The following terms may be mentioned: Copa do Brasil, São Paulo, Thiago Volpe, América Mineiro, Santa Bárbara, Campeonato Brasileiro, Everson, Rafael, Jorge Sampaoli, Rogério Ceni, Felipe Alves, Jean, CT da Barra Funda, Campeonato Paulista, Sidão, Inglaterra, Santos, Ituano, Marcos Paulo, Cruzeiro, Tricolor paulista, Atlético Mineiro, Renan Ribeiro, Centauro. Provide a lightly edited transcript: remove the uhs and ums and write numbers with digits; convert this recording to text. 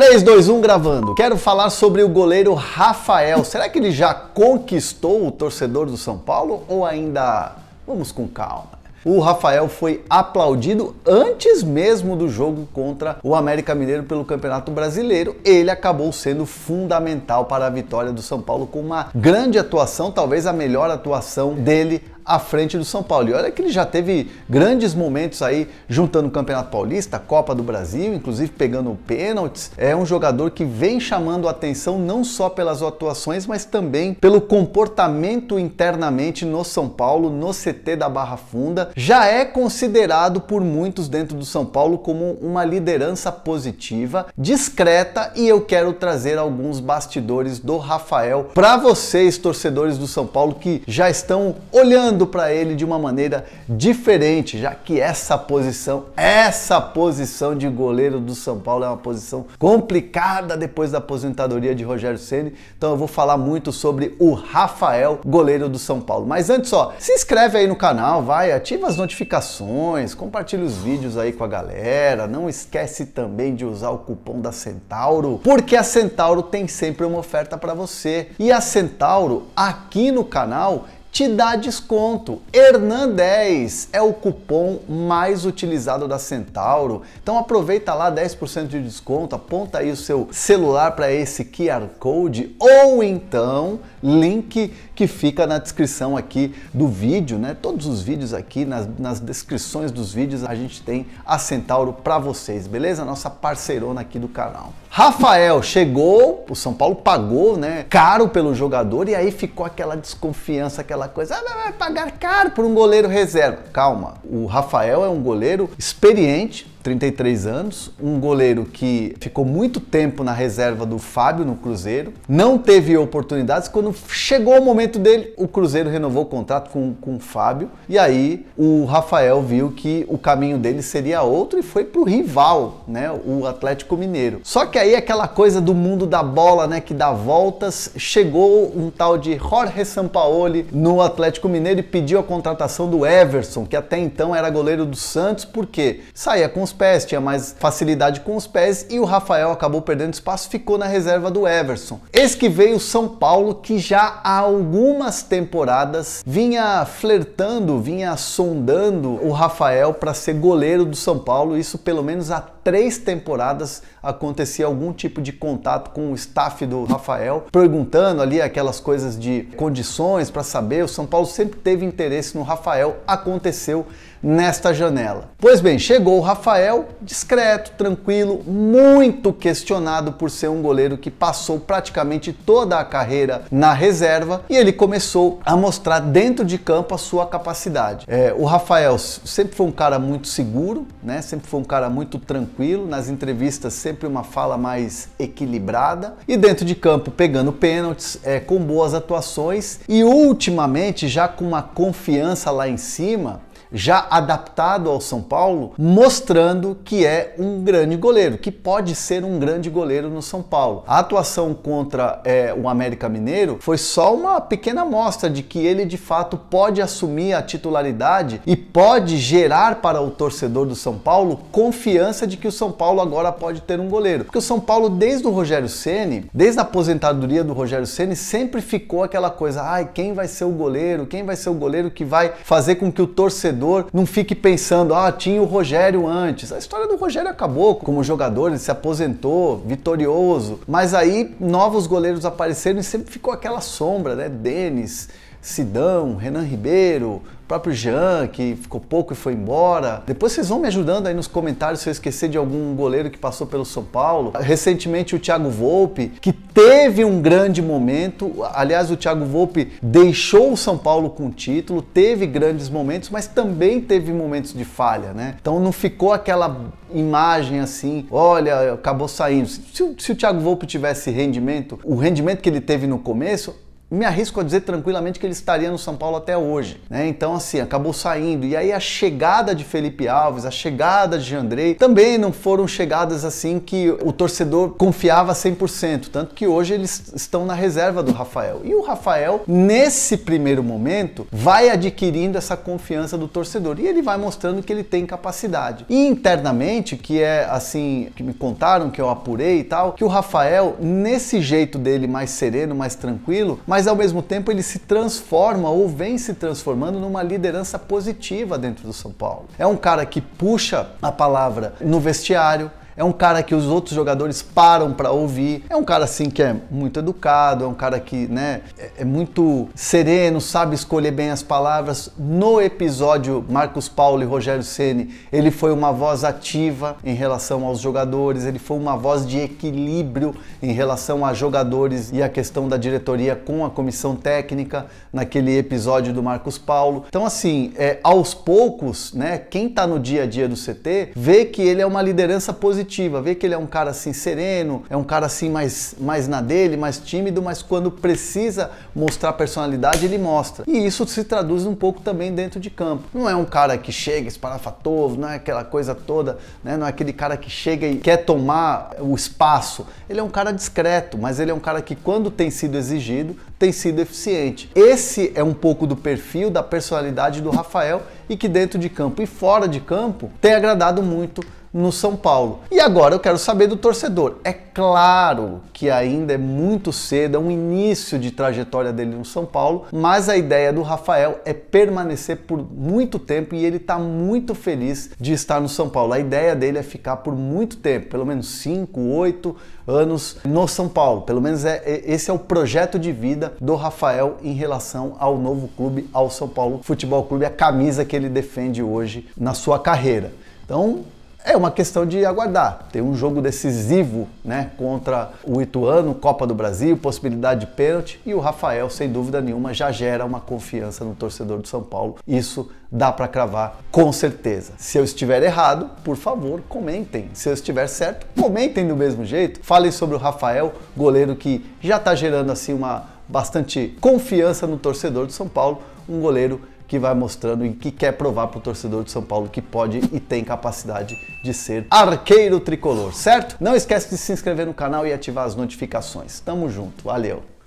3, 2, 1, gravando. Quero falar sobre o goleiro Rafael. Será que ele já conquistou o torcedor do São Paulo ou ainda... Vamos com calma. O Rafael foi aplaudido antes mesmo do jogo contra o América Mineiro pelo Campeonato Brasileiro. Ele acabou sendo fundamental para a vitória do São Paulo com uma grande atuação, talvez a melhor atuação dele à frente do São Paulo. E olha que ele já teve grandes momentos aí, juntando o Campeonato Paulista, Copa do Brasil, inclusive pegando pênaltis. É um jogador que vem chamando atenção não só pelas atuações, mas também pelo comportamento internamente no São Paulo, no CT da Barra Funda. Já é considerado por muitos dentro do São Paulo como uma liderança positiva, discreta, e eu quero trazer alguns bastidores do Rafael para vocês, torcedores do São Paulo, que já estão olhando para ele de uma maneira diferente, já que essa posição de goleiro do São Paulo é uma posição complicada depois da aposentadoria de Rogério Ceni. Então eu vou falar muito sobre o Rafael, goleiro do São Paulo. Mas antes, só se inscreve aí no canal, vai, ativa as notificações, compartilha os vídeos aí com a galera, não esquece também de usar o cupom da Centauro, porque a Centauro tem sempre uma oferta para você. E a Centauro aqui no canal te dá desconto. Hernandez é o cupom mais utilizado da Centauro. Então aproveita lá, 10% de desconto, aponta aí o seu celular para esse QR Code ou então link que fica na descrição aqui do vídeo, né? Todos os vídeos aqui, nas descrições dos vídeos, a gente tem a Centauro para vocês, beleza? Nossa parceirona aqui do canal. Rafael chegou, o São Paulo pagou, né, caro pelo jogador, e aí ficou aquela desconfiança, aquela coisa, vai pagar caro por um goleiro reserva. Calma, o Rafael é um goleiro experiente, 33 anos, um goleiro que ficou muito tempo na reserva do Fábio no Cruzeiro, não teve oportunidades. Quando chegou o momento dele, o Cruzeiro renovou o contrato com o Fábio, e aí o Rafael viu que o caminho dele seria outro e foi pro rival, né, o Atlético Mineiro. Só que aí aquela coisa do mundo da bola, né, que dá voltas, chegou um tal de Jorge Sampaoli no Atlético Mineiro e pediu a contratação do Everson, que até então era goleiro do Santos, porque saía com os pés, tinha mais facilidade com os pés, e o Rafael acabou perdendo espaço, ficou na reserva do Everson. Eis que veio o São Paulo, que já há algumas temporadas vinha flertando, vinha sondando o Rafael para ser goleiro do São Paulo. Isso pelo menos há 3 temporadas acontecia algum tipo de contato com o staff do Rafael, perguntando ali aquelas coisas de condições para saber. O São Paulo sempre teve interesse no Rafael, aconteceu nesta janela. Pois bem, chegou o Rafael, discreto, tranquilo, muito questionado por ser um goleiro que passou praticamente toda a carreira na reserva, e ele começou a mostrar dentro de campo a sua capacidade. O Rafael sempre foi um cara muito seguro, né? Sempre foi um cara muito tranquilo. Nas entrevistas, sempre uma fala mais equilibrada, e dentro de campo pegando pênaltis, com boas atuações, e ultimamente já com uma confiança lá em cima, já adaptado ao São Paulo, mostrando que é um grande goleiro, que pode ser um grande goleiro no São Paulo. A atuação contra o América Mineiro foi só uma pequena amostra de que ele de fato pode assumir a titularidade e pode gerar para o torcedor do São Paulo confiança de que o São Paulo agora pode ter um goleiro. Porque o São Paulo, desde o Rogério Ceni, desde a aposentadoria do Rogério Ceni, sempre ficou aquela coisa, ai, quem vai ser o goleiro? Quem vai ser o goleiro que vai fazer com que o torcedor não fique pensando, ah, tinha o Rogério antes. A história do Rogério acabou como jogador, ele se aposentou vitorioso, mas aí novos goleiros apareceram e sempre ficou aquela sombra, né? Denis, Sidão, Renan Ribeiro, próprio Jean, que ficou pouco e foi embora. Depois vocês vão me ajudando aí nos comentários se eu esquecer de algum goleiro que passou pelo São Paulo. Recentemente o Thiago Volpe, que teve um grande momento. Aliás, o Thiago Volpe deixou o São Paulo com o título, teve grandes momentos, mas também teve momentos de falha, né? Então não ficou aquela imagem assim, olha, acabou saindo. Se o Thiago Volpe tivesse rendimento, o rendimento que ele teve no começo, me arrisco a dizer tranquilamente que ele estaria no São Paulo até hoje, né? Então assim, acabou saindo. E aí a chegada de Felipe Alves, a chegada de Andrei, também não foram chegadas assim que o torcedor confiava 100%, tanto que hoje eles estão na reserva do Rafael. E o Rafael, nesse primeiro momento, vai adquirindo essa confiança do torcedor e ele vai mostrando que ele tem capacidade. E internamente, que é assim, que me contaram, que eu apurei e tal, que o Rafael, nesse jeito dele mais sereno, mais tranquilo, mas ao mesmo tempo ele se transforma ou vem se transformando numa liderança positiva dentro do São Paulo. É um cara que puxa a palavra no vestiário, é um cara que os outros jogadores param para ouvir, é um cara assim que é muito educado, é um cara que, né, é muito sereno, sabe escolher bem as palavras. No episódio Marcos Paulo e Rogério Ceni, ele foi uma voz ativa em relação aos jogadores, ele foi uma voz de equilíbrio em relação a jogadores e a questão da diretoria com a comissão técnica naquele episódio do Marcos Paulo. Então assim, aos poucos, né, quem tá no dia a dia do CT vê que ele é uma liderança positiva, vê que ele é um cara assim sereno, é um cara assim mais na dele, mais tímido, mas quando precisa mostrar personalidade ele mostra. E isso se traduz um pouco também dentro de campo. Não é um cara que chega espalhafatoso, não é aquela coisa toda, né? Não é aquele cara que chega e quer tomar o espaço. Ele é um cara discreto, mas ele é um cara que, quando tem sido exigido, tem sido eficiente. Esse é um pouco do perfil, da personalidade do Rafael, e que dentro de campo e fora de campo tem agradado muito no São Paulo. E agora eu quero saber do torcedor. É claro que ainda é muito cedo, é um início de trajetória dele no São Paulo, mas a ideia do Rafael é permanecer por muito tempo e ele está muito feliz de estar no São Paulo. A ideia dele é ficar por muito tempo, pelo menos 5, 8 anos no São Paulo. Pelo menos esse é o projeto de vida do Rafael em relação ao novo clube, ao São Paulo Futebol Clube, a camisa que ele defende hoje na sua carreira. Então, é uma questão de aguardar. Tem um jogo decisivo, né, contra o Ituano, Copa do Brasil, possibilidade de pênalti, e o Rafael, sem dúvida nenhuma, já gera uma confiança no torcedor do São Paulo. Isso dá para cravar com certeza. Se eu estiver errado, por favor, comentem. Se eu estiver certo, comentem do mesmo jeito. Falem sobre o Rafael, goleiro que já está gerando assim uma bastante confiança no torcedor do São Paulo, um goleiro que vai mostrando e que quer provar para o torcedor de São Paulo que pode e tem capacidade de ser arqueiro tricolor, certo? Não esquece de se inscrever no canal e ativar as notificações. Tamo junto, valeu!